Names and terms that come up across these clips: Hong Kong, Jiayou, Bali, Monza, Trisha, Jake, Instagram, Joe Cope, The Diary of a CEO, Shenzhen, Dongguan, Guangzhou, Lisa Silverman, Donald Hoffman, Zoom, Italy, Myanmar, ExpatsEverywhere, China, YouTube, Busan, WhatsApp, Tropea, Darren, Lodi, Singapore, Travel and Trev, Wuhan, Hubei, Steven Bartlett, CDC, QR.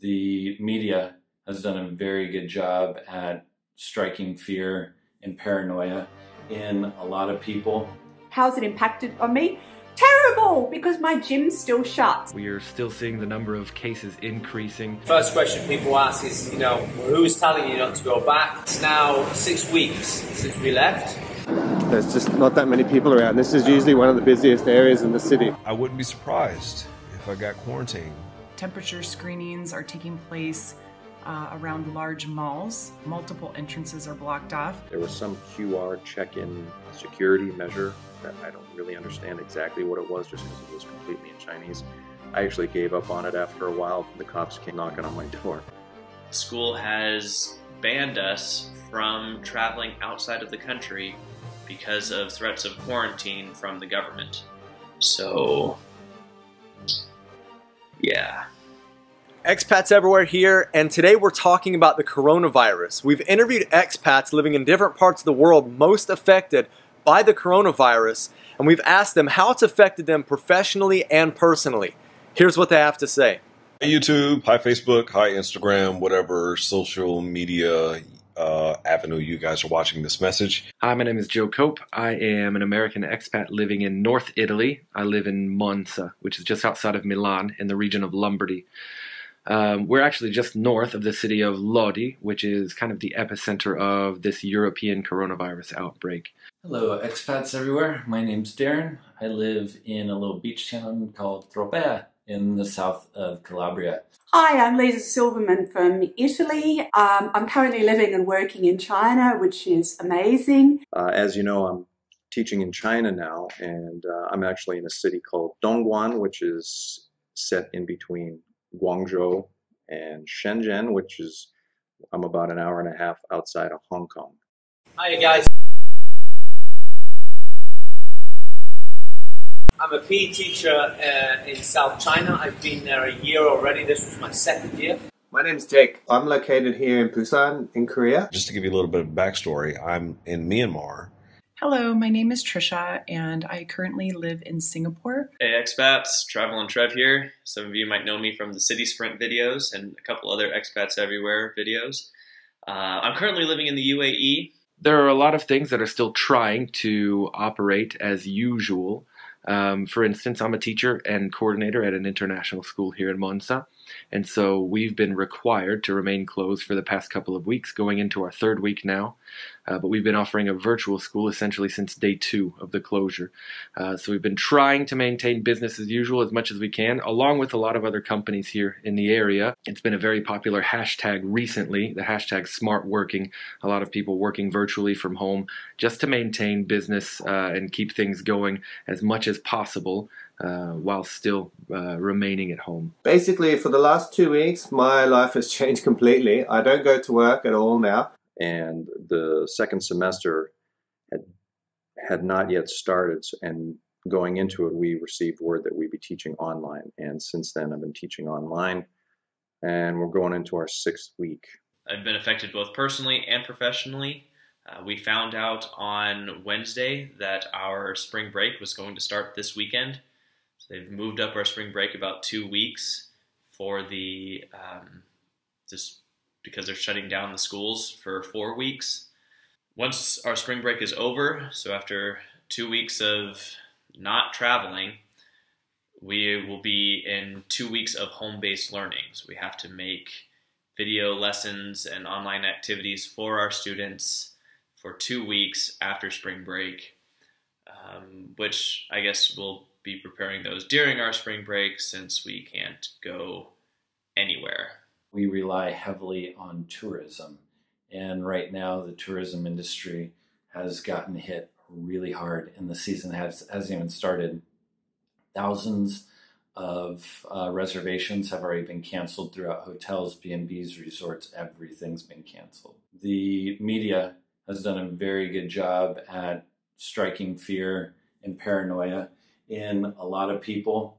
the media has done a very good job at striking fear and paranoia in a lot of people. How's it impacted on me? Terrible, because my gym's still shut. We are still seeing the number of cases increasing. First question people ask is, you know, who's telling you not to go back? It's now 6 weeks since we left. There's just not that many people around. This is usually one of the busiest areas in the city. I wouldn't be surprised if I got quarantined. Temperature screenings are taking place around large malls. Multiple entrances are blocked off. There was some QR check-in security measure that I don't really understand exactly what it was, just because it was completely in Chinese. I actually gave up on it after a while. The cops came knocking on my door. School has banned us from traveling outside of the country because of threats of quarantine from the government. So, yeah. Expats everywhere here, and today we're talking about the coronavirus. We've interviewed expats living in different parts of the world most affected by the coronavirus, and we've asked them how it's affected them professionally and personally. Here's what they have to say. Hi YouTube, hi Facebook, hi Instagram, whatever social media avenue you guys are watching this message. Hi, my name is Joe Cope. I am an American expat living in North Italy. I live in Monza, which is just outside of Milan in the region of Lombardy. We're actually just north of the city of Lodi, which is kind of the epicenter of this European coronavirus outbreak. Hello, expats everywhere. My name's Darren. I live in a little beach town called Tropea in the south of Calabria. Hi, I'm Lisa Silverman from Italy. I'm currently living and working in China, which is amazing. As you know, I'm teaching in China now, and I'm actually in a city called Dongguan, which is set in between Guangzhou and Shenzhen, which is, I'm about an hour and a half outside of Hong Kong. Hi guys. I'm a PE teacher in South China. I've been there a year already. This was my second year. My name's Jake. I'm located here in Busan in Korea. Just to give you a little bit of backstory, I'm in Myanmar. Hello, my name is Trisha, and I currently live in Singapore. Hey expats, Travel and Trev here. Some of you might know me from the City Sprint videos and a couple other Expats Everywhere videos. I'm currently living in the UAE. There are a lot of things that are still trying to operate as usual. For instance, I'm a teacher and coordinator at an international school here in Monza, and so we've been required to remain closed for the past couple of weeks, going into our third week now, but we've been offering a virtual school essentially since day 2 of the closure. So we've been trying to maintain business as usual as much as we can, along with a lot of other companies here in the area. It's been a very popular hashtag recently, the hashtag smart working, a lot of people working virtually from home just to maintain business and keep things going as much as possible while still remaining at home. Basically, for the last 2 weeks, my life has changed completely. I don't go to work at all now. And the second semester had not yet started, and going into it, we received word that we'd be teaching online. And since then, I've been teaching online, and we're going into our 6th week. I've been affected both personally and professionally. We found out on Wednesday that our spring break was going to start this weekend. So they've moved up our spring break about 2 weeks for the, just because they're shutting down the schools for 4 weeks. Once our spring break is over, so after 2 weeks of not traveling, we will be in 2 weeks of home-based learning. So we have to make video lessons and online activities for our students for 2 weeks after spring break, which I guess we'll be preparing those during our spring break since we can't go anywhere. We rely heavily on tourism, and right now the tourism industry has gotten hit really hard, and the season hasn't even started. Thousands of reservations have already been canceled throughout hotels, B&Bs, resorts, everything's been canceled. The media has done a very good job at striking fear and paranoia in a lot of people,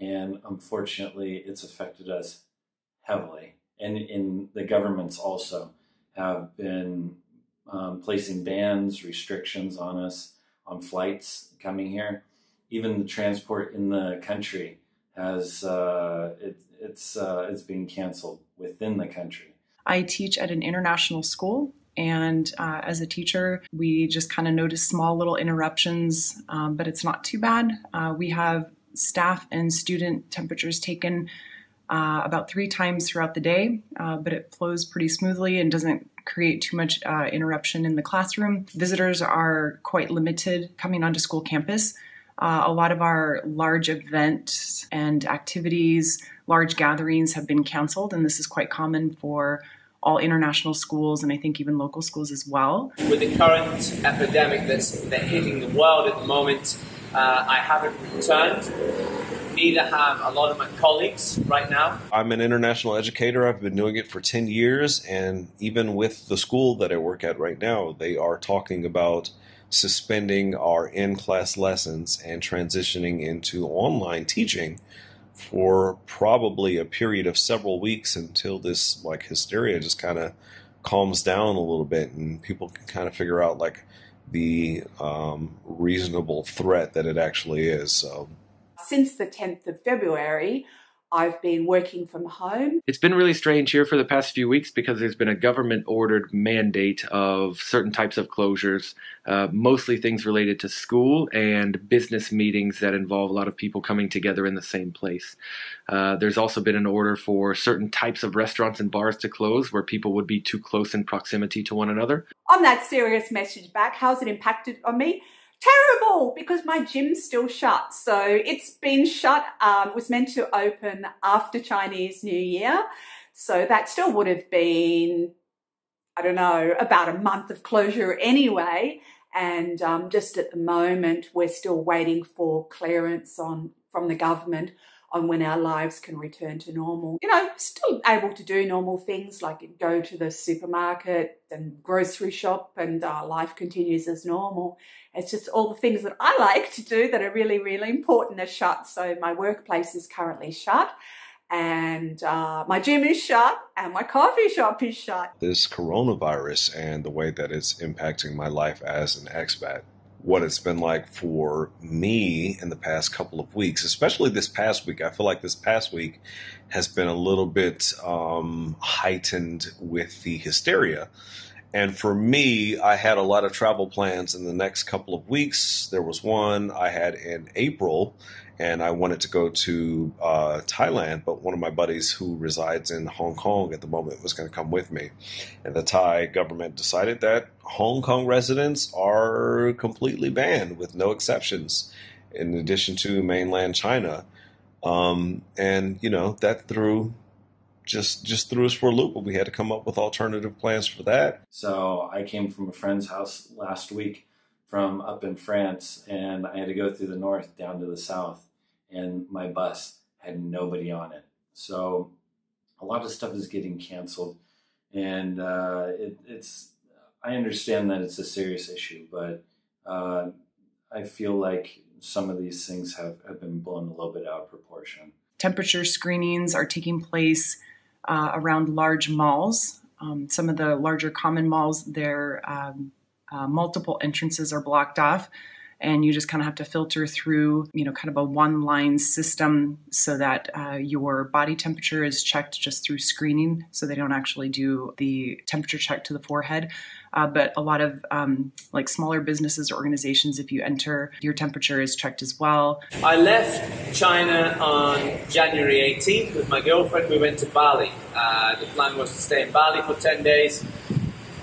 and unfortunately it's affected us heavily, and in the governments also have been placing bans, restrictions on us on flights coming here. Even the transport in the country has it's being canceled within the country. I teach at an international school. And as a teacher, we just kind of notice small little interruptions, but it's not too bad. We have staff and student temperatures taken about 3 times throughout the day, but it flows pretty smoothly and doesn't create too much interruption in the classroom. Visitors are quite limited coming onto school campus. A lot of our large events and activities, large gatherings have been canceled, and this is quite common for all international schools, and I think even local schools as well. With the current epidemic that's hitting the world at the moment, I haven't returned. Neither have a lot of my colleagues right now. I'm an international educator. I've been doing it for 10 years, and even with the school that I work at right now, they are talking about suspending our in-class lessons and transitioning into online teaching for probably a period of several weeks until this like hysteria just kind of calms down a little bit and people can kind of figure out like the reasonable threat that it actually is. So since the 10th of February, I've been working from home. It's been really strange here for the past few weeks because there's been a government-ordered mandate of certain types of closures, mostly things related to school and business meetings that involve a lot of people coming together in the same place. There's also been an order for certain types of restaurants and bars to close where people would be too close in proximity to one another. On that serious message back, how's it impacted on me? Terrible, because my gym's still shut. So it's been shut, was meant to open after Chinese New Year. So that still would have been, I don't know, about a month of closure anyway. And just at the moment, we're still waiting for clearance from the government on when our lives can return to normal. You know, still able to do normal things like go to the supermarket and grocery shop, and life continues as normal. It's just all the things that I like to do that are really, really important are shut. So my workplace is currently shut, and my gym is shut, and my coffee shop is shut. This coronavirus and the way that it's impacting my life as an expat, what it's been like for me in the past couple of weeks, especially this past week. I feel like this past week has been a little bit heightened with the hysteria. And for me, I had a lot of travel plans in the next couple of weeks. There was one I had in April, and I wanted to go to Thailand, but one of my buddies who resides in Hong Kong at the moment was going to come with me. And the Thai government decided that Hong Kong residents are completely banned with no exceptions, in addition to mainland China. And, you know, that just threw us for a loop, but we had to come up with alternative plans for that. So I came from a friend's house last week from up in France, and I had to go through the north down to the south. And my bus had nobody on it. So a lot of stuff is getting canceled. And I understand that it's a serious issue, but I feel like some of these things have been blown a little bit out of proportion. Temperature screenings are taking place around large malls. Some of the larger common malls, their multiple entrances are blocked off, and you just kind of have to filter through, you know, kind of a one-line system so that your body temperature is checked just through screening, so they don't actually do the temperature check to the forehead. But a lot of like smaller businesses or organizations, if you enter, your temperature is checked as well. I left China on January 18th with my girlfriend. We went to Bali. The plan was to stay in Bali for 10 days.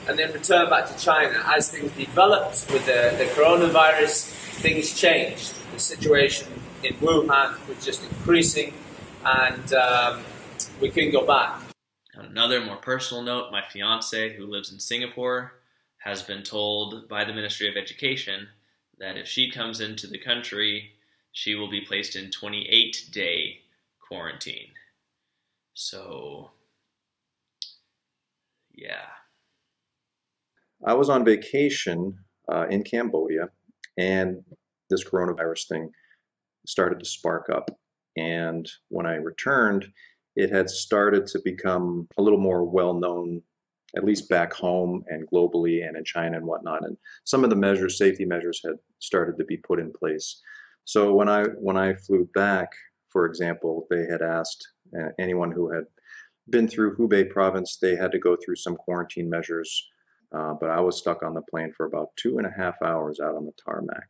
And then return back to China. As things developed with the coronavirus, things changed. The situation in Wuhan was just increasing, and we couldn't go back. On another more personal note, my fiance, who lives in Singapore, has been told by the Ministry of Education that if she comes into the country, she will be placed in 28-day quarantine. So, yeah. I was on vacation in Cambodia, and this coronavirus thing started to spark up. And when I returned, it had started to become a little more well-known, at least back home and globally and in China and whatnot. And some of the measures, safety measures, had started to be put in place. So when I flew back for example, they had asked anyone who had been through Hubei province, they had to go through some quarantine measures, but I was stuck on the plane for about 2.5 hours out on the tarmac.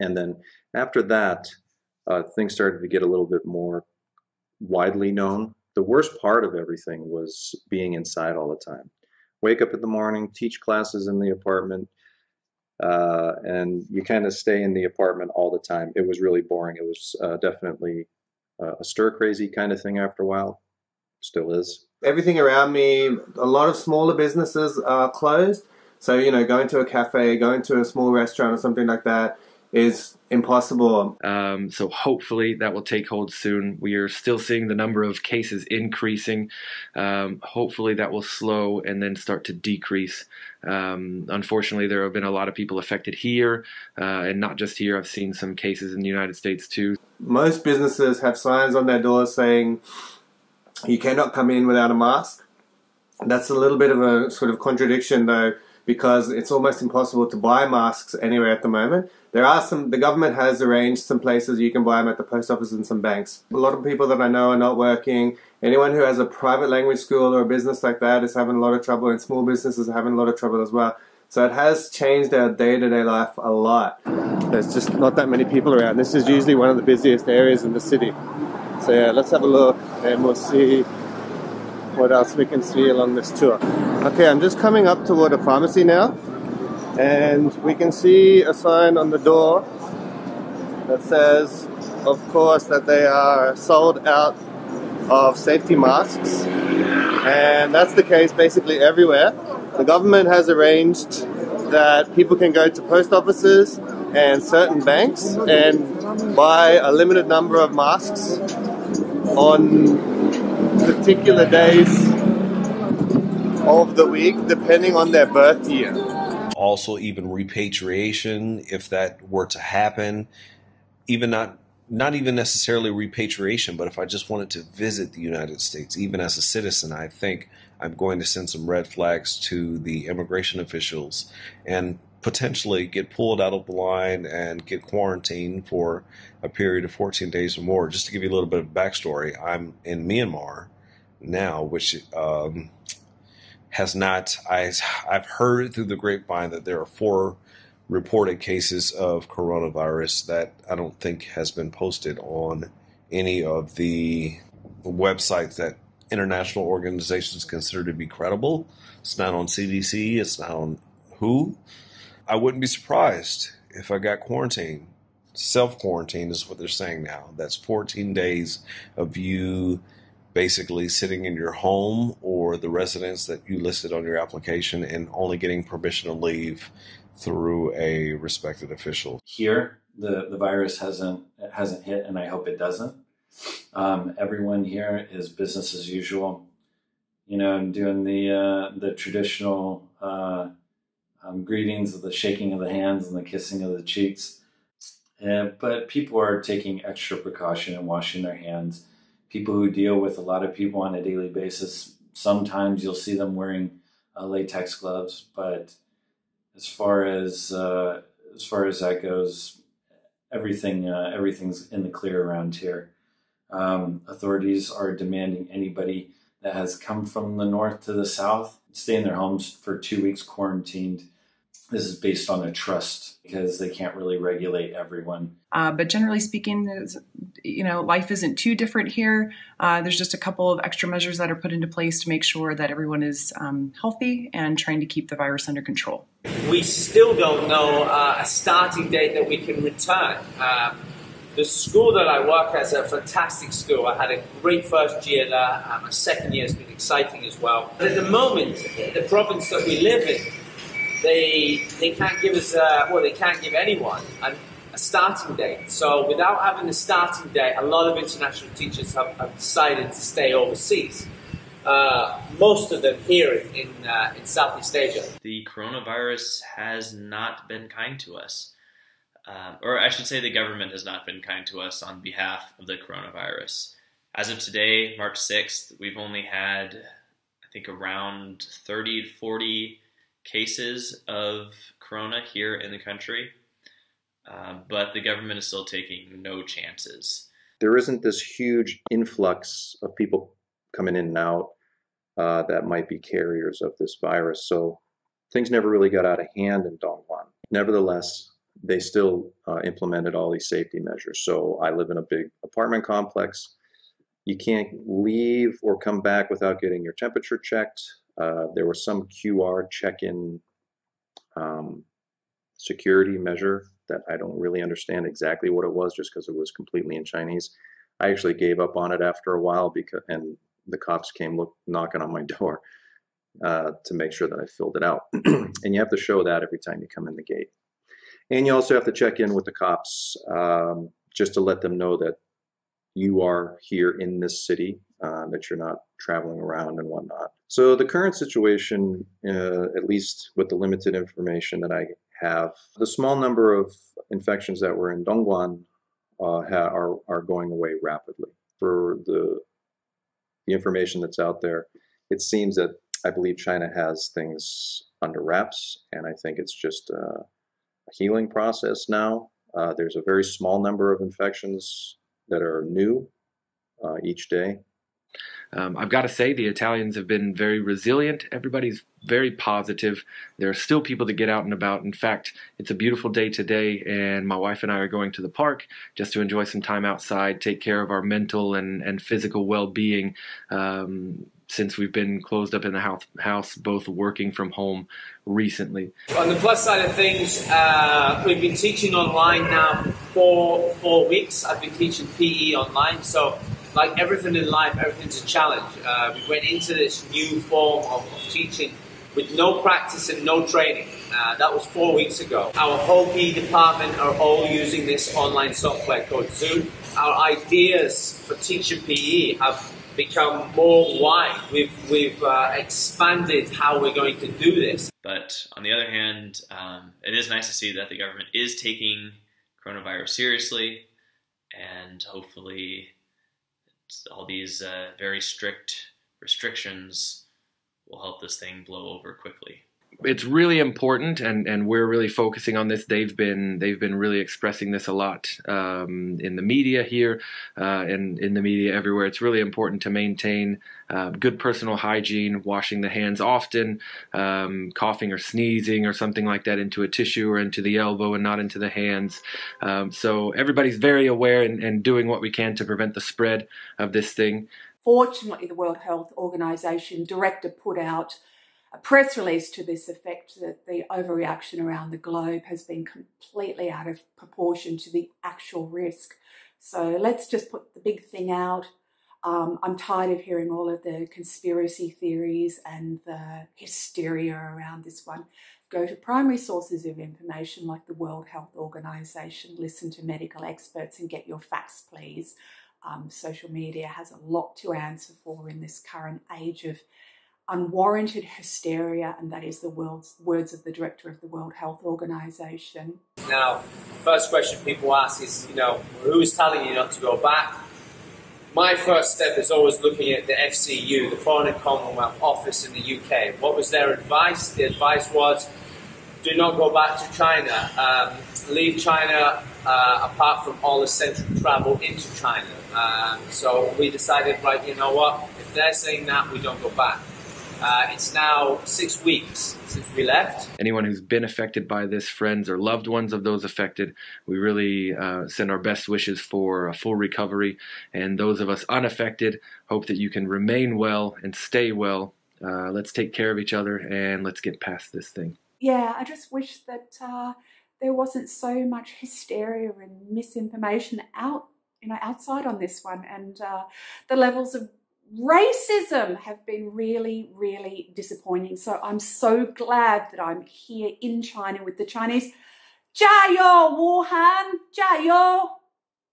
And then after that, things started to get a little bit more widely known. The worst part of everything was being inside all the time. Wake up in the morning, teach classes in the apartment, and you kind of stay in the apartment all the time. It was really boring. It was definitely a stir-crazy kind of thing after a while. Still is. Everything around me, a lot of smaller businesses are closed. So, you know, going to a cafe, going to a small restaurant or something like that is impossible. So hopefully that will take hold soon. We are still seeing the number of cases increasing. Hopefully that will slow and then start to decrease. Unfortunately, there have been a lot of people affected here, and not just here. I've seen some cases in the United States too. Most businesses have signs on their doors saying you cannot come in without a mask. That's a little bit of a sort of contradiction though, because it's almost impossible to buy masks anywhere at the moment. There are some, the government has arranged some places you can buy them at the post office and some banks. A lot of people that I know are not working. Anyone who has a private language school or a business like that is having a lot of trouble, and small businesses are having a lot of trouble as well. So it has changed our day-to-day life a lot. There's just not that many people around. This is usually one of the busiest areas in the city. So yeah, let's have a look and we'll see what else we can see along this tour. Okay, I'm just coming up toward a pharmacy now. And we can see a sign on the door that says, of course, that they are sold out of safety masks. And that's the case basically everywhere. The government has arranged that people can go to post offices and certain banks and buy a limited number of masks on particular days of the week, depending on their birth year. Also, even repatriation, if that were to happen, even not even necessarily repatriation, but if I just wanted to visit the United States, even as a citizen, I think I'm going to send some red flags to the immigration officials and potentially get pulled out of the line and get quarantined for a period of 14 days or more. Just to give you a little bit of backstory, I'm in Myanmar now, which I've heard through the grapevine that there are 4 reported cases of coronavirus that I don't think has been posted on any of the websites that international organizations consider to be credible. It's not on CDC. It's not on WHO. I wouldn't be surprised if I got quarantined. Self-quarantine is what they're saying now. That's 14 days of you basically sitting in your home or the residence that you listed on your application and only getting permission to leave through a respected official. Here, the virus hasn't hit, and I hope it doesn't. Everyone here is business as usual. You know, I'm doing the traditional greetings of the shaking of the hands and the kissing of the cheeks. But people are taking extra precaution and washing their hands. People who deal with a lot of people on a daily basis, sometimes you'll see them wearing latex gloves. But as far as that goes, everything's in the clear around here. Authorities are demanding anybody that has come from the north to the south stay in their homes for 2 weeks quarantined. This is based on a trust because they can't really regulate everyone. But generally speaking, you know, life isn't too different here. There's just a couple of extra measures that are put into place to make sure that everyone is healthy and trying to keep the virus under control. We still don't know a starting date that we can return. The school that I work at is a fantastic school. I had a great first year there. My second year has been exciting as well. But at the moment, the province that we live in, they can't give us, they can't give anyone a starting date. So without having a starting date, a lot of international teachers have decided to stay overseas. Most of them here in Southeast Asia. The coronavirus has not been kind to us. Or I should say the government has not been kind to us on behalf of the coronavirus. As of today, March 6th, we've only had, I think, around 30 to 40 cases of corona here in the country, but the government is still taking no chances. there isn't this huge influx of people coming in and out that might be carriers of this virus. So things never really got out of hand in Dongguan. Nevertheless, they still implemented all these safety measures. So I live in a big apartment complex. You can't leave or come back without getting your temperature checked. There was some QR check-in security measure that I don't really understand exactly what it was, just because it was completely in Chinese. I actually gave up on it after a while, because and the cops came knocking on my door to make sure that I filled it out. And you have to show that every time you come in the gate. And you also have to check in with the cops just to let them know that you are here in this city, that you're not traveling around and whatnot. So the current situation, at least with the limited information that I have, the small number of infections that were in Dongguan are going away rapidly. For the information that's out there, it seems that I believe China has things under wraps, and I think it's just a healing process now. There's a very small number of infections that are new each day. I've got to say, the Italians have been very resilient. Everybody's very positive. There are still people that get out and about. In fact, it's a beautiful day today, and my wife and I are going to the park just to enjoy some time outside, take care of our mental and physical well-being, since we've been closed up in the house, both working from home recently. On the plus side of things, we've been teaching online now for 4 weeks. I've been teaching PE online, so like everything in life, everything's a challenge. We went into this new form of teaching with no practice and no training. That was 4 weeks ago. Our whole PE department are all using this online software called Zoom. Our ideas for teaching PE have become more wide. We've expanded how we're going to do this. But on the other hand, it is nice to see that the government is taking coronavirus seriously, and hopefully all these very strict restrictions will help this thing blow over quickly. It's really important, and we're really focusing on this. They've been really expressing this a lot in the media here, and in the media everywhere. It's really important to maintain good personal hygiene, washing the hands often, coughing or sneezing or something like that into a tissue or into the elbow and not into the hands. So everybody's very aware and doing what we can to prevent the spread of this thing. Fortunately, the World Health Organization director put out a press release to this effect, that the overreaction around the globe has been completely out of proportion to the actual risk. So let's just put the big thing out. I'm tired of hearing all of the conspiracy theories and the hysteria around this one. Go to primary sources of information like the World Health Organization, listen to medical experts and get your facts, please. Social media has a lot to answer for in this current age of unwarranted hysteria, and that is the words of the director of the World Health Organization. Now, first question people ask is, you know, who's telling you not to go back? My first step is always looking at the FCU, the Foreign and Commonwealth Office in the UK. What was their advice? The advice was, do not go back to China. Leave China apart from all essential travel into China. So we decided, right, you know what? If they're saying that, we don't go back. It's now 6 weeks since we left. Anyone who's been affected by this, friends or loved ones of those affected, we really send our best wishes for a full recovery. And those of us unaffected, hope that you can remain well and stay well. Let's take care of each other and let's get past this thing. Yeah, I just wish that there wasn't so much hysteria and misinformation outside on this one, and the levels of racism have been really, really disappointing. So I'm so glad that I'm here in China with the Chinese. Jiayou, Wuhan, jiayou.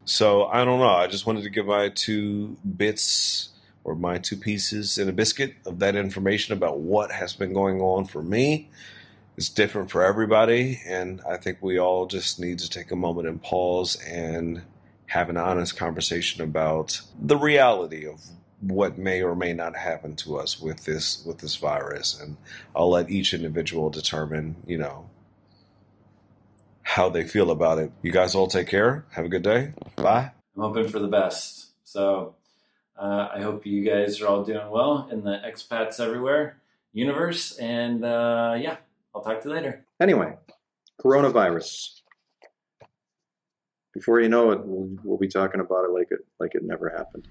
So I don't know. I just wanted to give my two bits, or my two pieces in a biscuit, of that information about what has been going on for me. It's different for everybody, and I think we all just need to take a moment and pause and have an honest conversation about the reality of what may or may not happen to us with this virus, and I'll let each individual determine, you know, how they feel about it. You guys all take care. Have a good day. Bye. I'm hoping for the best. So I hope you guys are all doing well in the expats everywhere universe. And yeah, I'll talk to you later. Anyway, coronavirus. Before you know it, we'll be talking about it like it never happened.